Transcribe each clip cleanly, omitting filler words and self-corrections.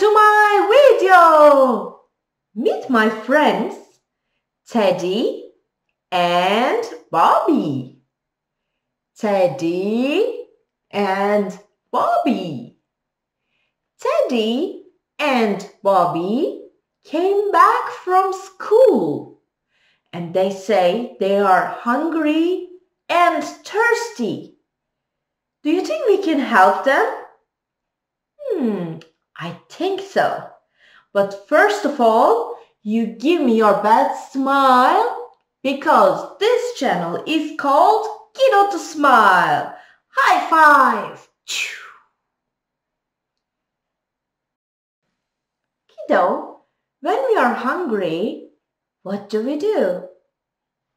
to my video! Meet my friends Teddy and Bobby. Teddy and Bobby. Teddy and Bobby came back from school and they say they are hungry and thirsty. Do you think we can help them? I think so. But first of all, you give me your best smile because this channel is called Kiddo2 to Smile. High five! Kiddo, when we are hungry, what do we do?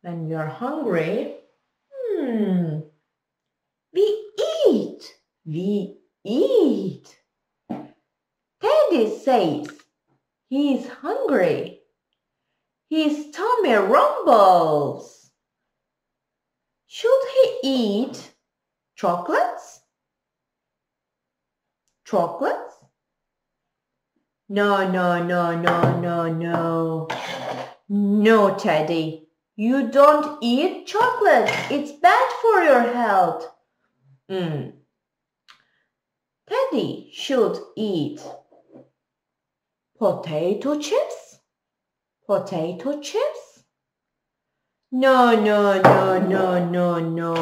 When we are hungry, we eat. We eat. Teddy says he is hungry. His tummy rumbles. Should he eat chocolates? Chocolates? No, no, no, no, no, no. No, Teddy. You don't eat chocolates. It's bad for your health. Teddy should eat potato chips? Potato chips? No, no, no, no, no, no.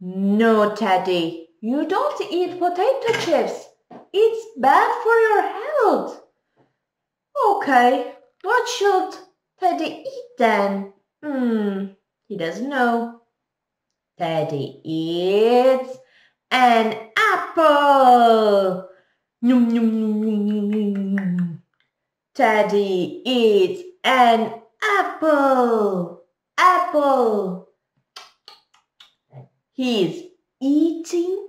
No, Teddy, you don't eat potato chips. It's bad for your health. Okay, what should Teddy eat then? He doesn't know. Teddy eats an apple. Nom, nom, nom, nom, nom. Teddy eats an apple. Apple. He's eating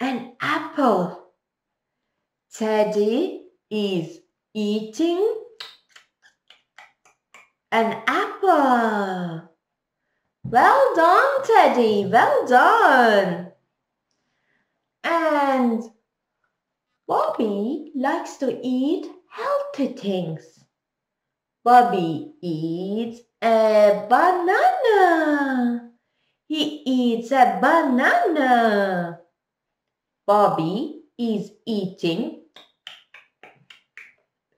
an apple. Teddy is eating an apple. Well done, Teddy. Well done. And Bobby likes to eat healthy things. Bobby eats a banana. He eats a banana. Bobby is eating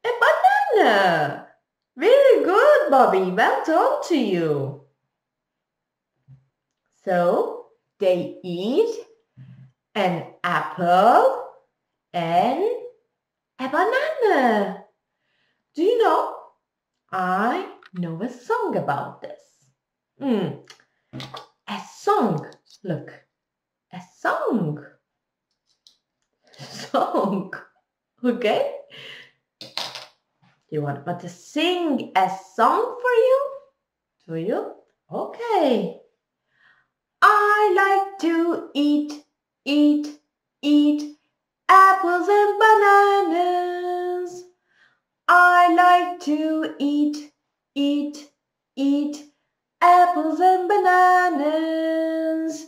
a banana. Very good, Bobby. Well done to you. So they eat an apple and a banana. Do you know? I know a song about this. A song. Look. A song. Song. Okay? Do you want me to sing a song for you? Do you? Okay. I like to eat apples and bananas. I like to eat apples and bananas.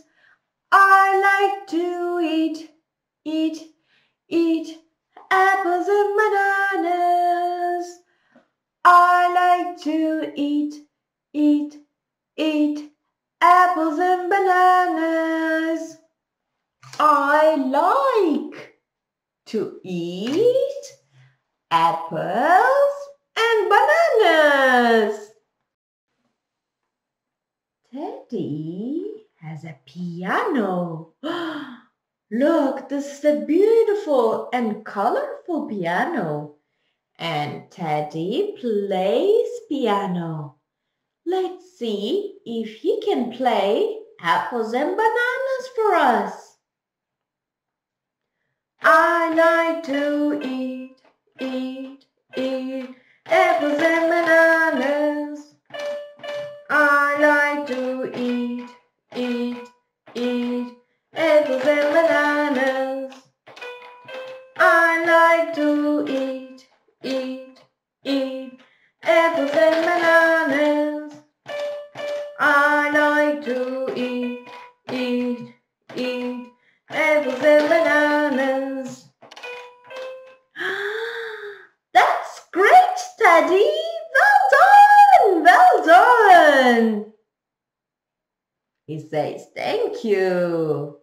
I like to eat apples and bananas. I like to eat apples and bananas. I like to eat apples and bananas. Teddy has a piano. Look, this is a beautiful and colorful piano. And Teddy plays piano. Let's see if he can play apples and bananas for us. I like to eat apples and bananas. I like to eat apples and bananas. I like to eat apples and bananas. I like to eat apples and bananas. Thank you.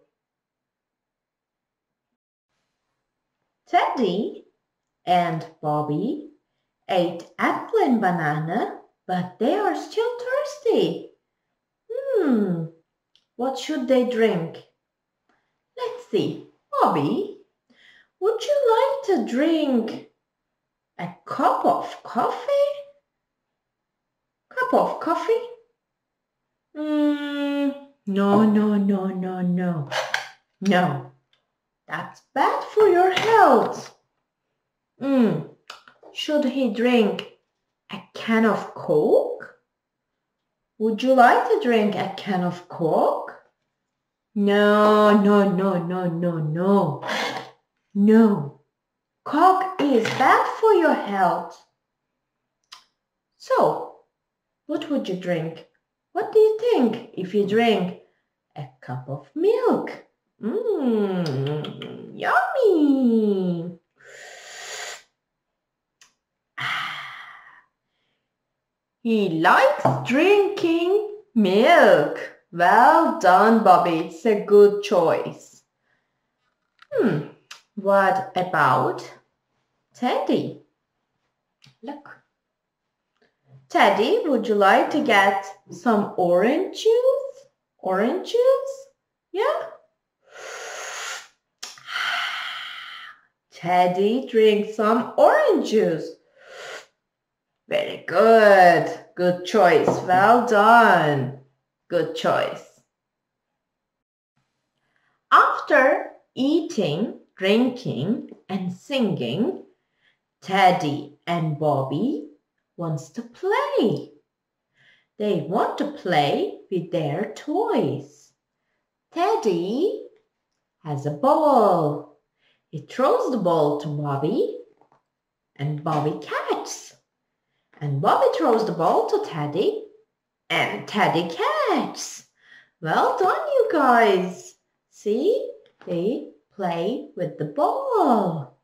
Teddy and Bobby ate apple and banana, but they are still thirsty. What should they drink? Let's see. Bobby, would you like to drink a cup of coffee? Cup of coffee? No. No, that's bad for your health. Should he drink a can of Coke? Would you like to drink a can of Coke? No. Coke is bad for your health. So, what would you drink? What do you think if you drink a cup of milk? Yummy! He likes drinking milk. Well done, Bobby. It's a good choice. What about Teddy? Look. Teddy, would you like to get some orange juice? Orange juice? Yeah? Teddy, drink some orange juice. Very good. Good choice. Well done. Good choice. After eating, drinking, and singing, Teddy and Bobby wants to play. They want to play with their toys. Teddy has a ball. He throws the ball to Bobby, and Bobby catches. And Bobby throws the ball to Teddy, and Teddy catches. Well done, you guys. See, they play with the ball.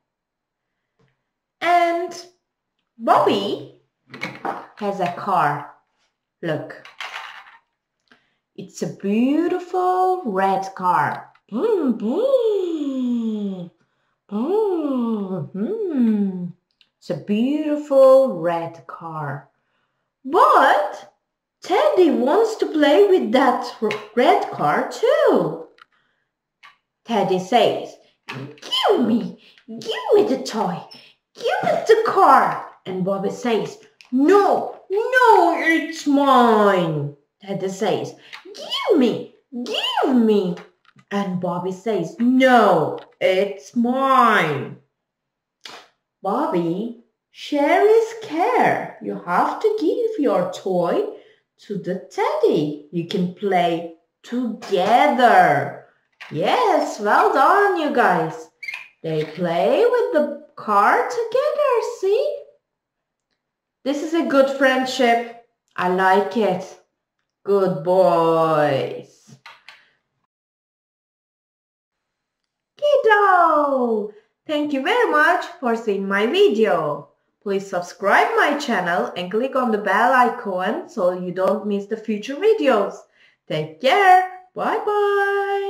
And Bobby has a car. Look. It's a beautiful red car. It's a beautiful red car. But Teddy wants to play with that red car too. Teddy says, give me the toy, give me the car. And Bobby says, No, it's mine. Teddy says, give me. And Bobby says, no, it's mine. Bobby, share is care. You have to give your toy to the Teddy. You can play together. Yes, well done, you guys. They play with the car together, see? This is a good friendship. I like it. Good boys. Kiddo! Thank you very much for seeing my video. Please subscribe my channel and click on the bell icon so you don't miss the future videos. Take care. Bye-bye.